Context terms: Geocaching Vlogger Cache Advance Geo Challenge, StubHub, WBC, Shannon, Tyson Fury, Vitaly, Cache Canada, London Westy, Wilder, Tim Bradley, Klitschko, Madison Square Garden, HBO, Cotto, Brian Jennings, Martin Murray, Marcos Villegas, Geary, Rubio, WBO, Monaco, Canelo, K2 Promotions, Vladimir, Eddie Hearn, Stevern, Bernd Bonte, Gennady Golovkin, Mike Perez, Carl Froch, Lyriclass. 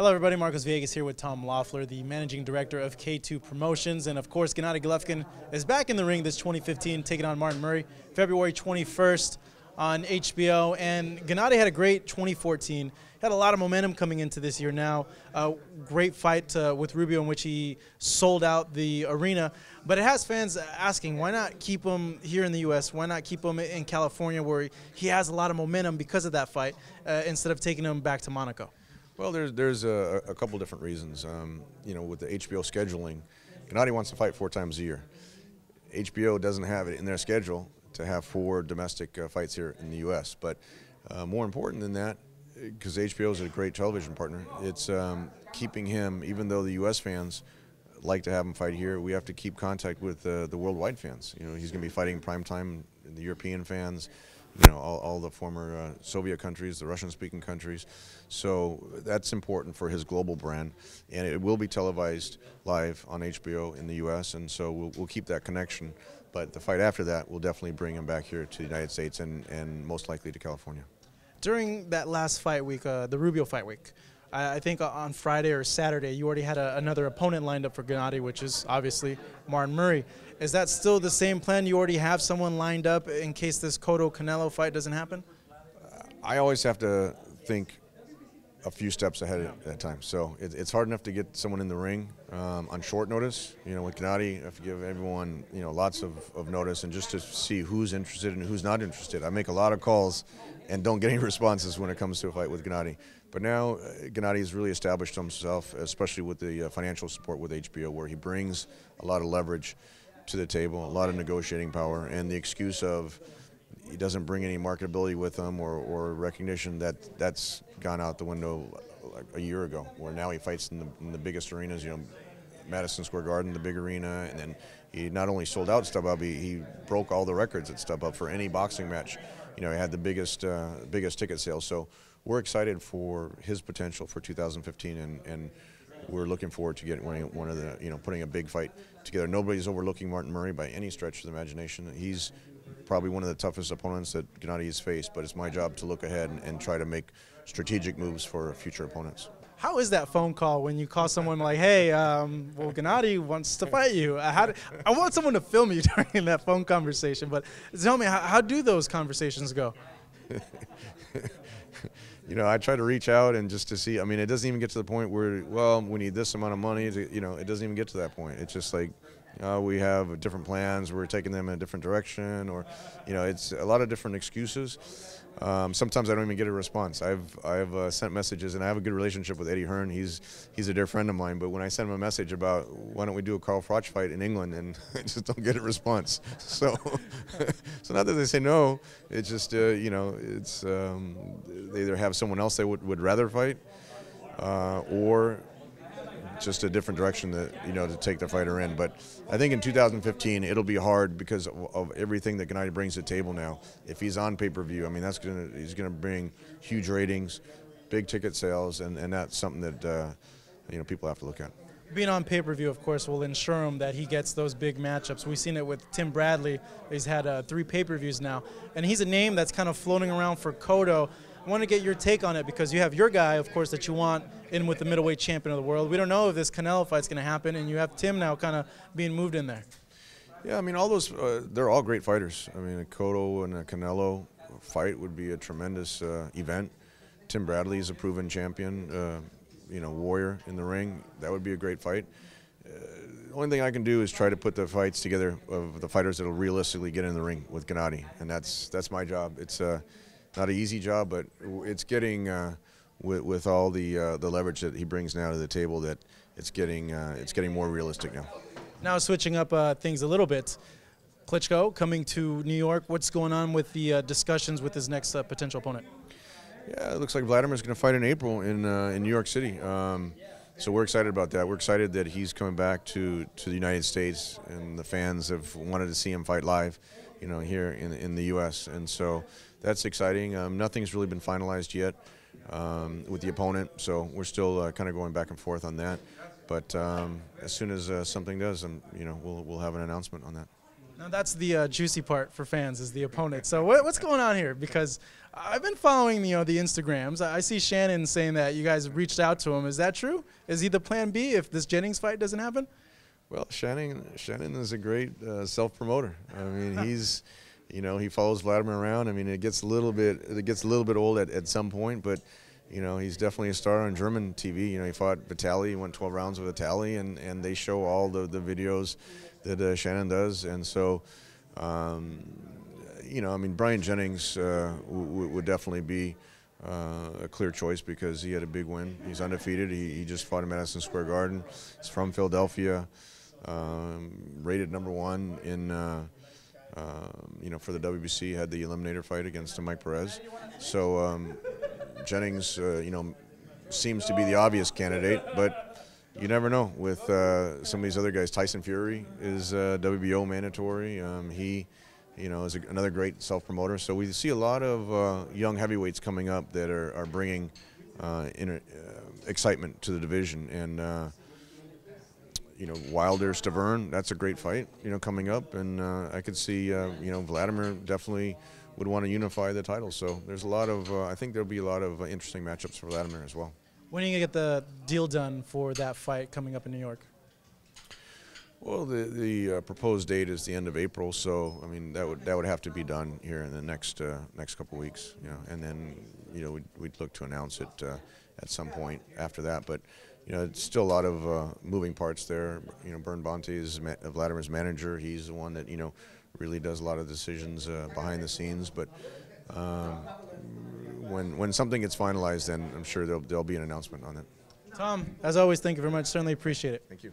Hello everybody, Marcos Villegas here with Tom Loeffler, the managing director of K2 Promotions. And of course, Gennady Golovkin is back in the ring this 2015, taking on Martin Murray, February 21st on HBO. And Gennady had a great 2014, had a lot of momentum coming into this year now. Great fight with Rubio in which he sold out the arena. But it has fans asking, why not keep him here in the U.S.? Why not keep him in California where he has a lot of momentum because of that fight instead of taking him back to Monaco? Well, there's a couple different reasons. You know, with the HBO scheduling, Gennady wants to fight 4 times a year. HBO doesn't have it in their schedule to have 4 domestic fights here in the U.S. But more important than that, because HBO is a great television partner, it's keeping him, even though the U.S. fans like to have him fight here, we have to keep contact with the worldwide fans. You know, he's going to be fighting primetime, the European fans, you know, all the former Soviet countries, the Russian-speaking countries. So that's important for his global brand. And it will be televised live on HBO in the U.S., and so we'll keep that connection. But the fight after that will definitely bring him back here to the United States and most likely to California. During that last fight week, the Rubio fight week, I think on Friday or Saturday, you already had another opponent lined up for Gennady, which is obviously Martin Murray. Is that still the same plan? You already have someone lined up in case this Cotto-Canelo fight doesn't happen? I always have to think a few steps ahead at that time. So it's hard enough to get someone in the ring on short notice. You know, with Gennady, I have to give everyone, you know, lots of notice and just to see who's interested and who's not interested. I make a lot of calls and don't get any responses when it comes to a fight with Gennady. But now Gennady has really established himself, especially with the financial support with HBO, where he brings a lot of leverage to the table, a lot of negotiating power, and the excuse of he doesn't bring any marketability with him or recognition, that's gone out the window like a year ago, where now he fights in the biggest arenas, you know, Madison Square Garden, the big arena, and then he not only sold out StubHub, he broke all the records at StubHub for any boxing match. You know, he had the biggest ticket sales. So we're excited for his potential for 2015, and we're looking forward to getting one of the, you know, putting a big fight together. Nobody's overlooking Martin Murray by any stretch of the imagination. He's probably one of the toughest opponents that Gennady has faced, but it's my job to look ahead and try to make strategic moves for future opponents. How is that phone call when you call someone like, hey, well, Gennady wants to fight you? I want someone to film you during that phone conversation, but tell me, how do those conversations go? You know, I try to reach out and just to see. I mean, it doesn't even get to the point where, well, we need this amount of money. To, you know, it doesn't even get to that point. It's just like, we have different plans. We're taking them in a different direction, or, you know, it's a lot of different excuses. Sometimes I don't even get a response. I've sent messages, and I have a good relationship with Eddie Hearn. He's a dear friend of mine. But when I send him a message about why don't we do a Carl Froch fight in England, and I just don't get a response. So, so not that they say no. It's just you know, it's they either have someone else they would rather fight, or just a different direction that, you know, to take the fighter in. But I think in 2015 it'll be hard because of everything that Gennady brings to the table now. If he's on pay-per-view, I mean, that's he's gonna bring huge ratings, big ticket sales, and that's something that you know, people have to look at. Being on pay-per-view, of course, will ensure him that he gets those big matchups. We've seen it with Tim Bradley. He's had 3 pay-per-views now, and he's a name that's kind of floating around for Cotto. I want to get your take on it because you have your guy, of course, that you want in with the middleweight champion of the world. We don't know if this Canelo fight's going to happen, and you have Tim now kind of being moved in there. Yeah, I mean, all those, they're all great fighters. I mean, a Cotto and a Canelo fight would be a tremendous event. Tim Bradley is a proven champion, you know, warrior in the ring. That would be a great fight. The only thing I can do is try to put the fights together of the fighters that will realistically get in the ring with Gennady, and that's my job. It's not an easy job, but it's getting, with all the leverage that he brings now to the table, that it's getting more realistic now. Now switching up things a little bit, Klitschko coming to New York. What's going on with the discussions with his next potential opponent? Yeah, it looks like Vladimir's going to fight in April in New York City. So we're excited about that. We're excited that he's coming back to the United States, and the fans have wanted to see him fight live, you know, here in the U.S. And so that's exciting. Nothing's really been finalized yet with the opponent, so we're still kind of going back and forth on that. But as soon as something does, you know, we'll have an announcement on that. Now that's the juicy part for fans, is the opponent. So what's going on here? Because I've been following, you know, the Instagrams. I see Shannon saying that you guys reached out to him. Is that true? Is he the plan B if this Jennings fight doesn't happen? Well, Shannon is a great self-promoter. I mean, he's, you know, he follows Vladimir around. I mean, it gets a little bit old at some point, but you know, he's definitely a star on German TV. You know, he fought Vitaly. He won 12 rounds with Vitaly, and they show all the videos that Shannon does. And so, you know, I mean, Brian Jennings would definitely be a clear choice because he had a big win. He's undefeated. He just fought in Madison Square Garden. He's from Philadelphia, rated #1 in, you know, for the WBC, had the eliminator fight against Mike Perez. So, Jennings, you know, seems to be the obvious candidate, but you never know with some of these other guys. Tyson Fury is WBO mandatory. He, you know, is another great self-promoter. So we see a lot of young heavyweights coming up that are bringing excitement to the division. And, you know, Wilder, Stevern, that's a great fight, you know, coming up. And I could see, you know, Vladimir definitely would want to unify the title. So there's a lot of, I think there'll be a lot of interesting matchups for Vladimir as well. When are you going to get the deal done for that fight coming up in New York? Well, the proposed date is the end of April, so I mean that would have to be done here in the next next couple of weeks, you know, and then you know we'd look to announce it at some point after that. But you know, it's still a lot of moving parts there. You know, Bernd Bonte is Vladimir's manager. He's the one that, you know, really does a lot of decisions behind the scenes, but when something gets finalized, then I'm sure there'll be an announcement on it. Tom, as always, thank you very much. Certainly appreciate it. Thank you.